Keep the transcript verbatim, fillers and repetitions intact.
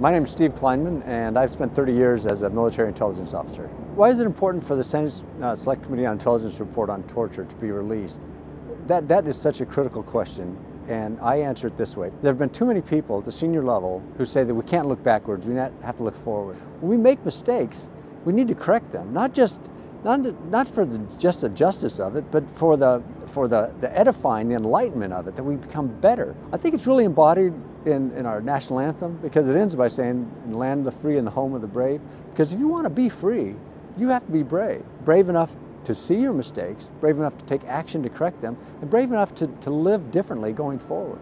My name is Steve Kleinman, and I've spent thirty years as a military intelligence officer. Why is it important for the Senate uh, Select Committee on Intelligence report on torture to be released? That, that is such a critical question, and I answer it this way. There have been too many people at the senior level who say that we can't look backwards, we have to look forward. When we make mistakes, we need to correct them, not just Not, not for the, just the justice of it, but for, the, for the, the edifying, the enlightenment of it, that we become better. I think it's really embodied in, in our national anthem, because it ends by saying, in the land of the free and the home of the brave. Because if you want to be free, you have to be brave. Brave enough to see your mistakes, brave enough to take action to correct them, and brave enough to, to live differently going forward.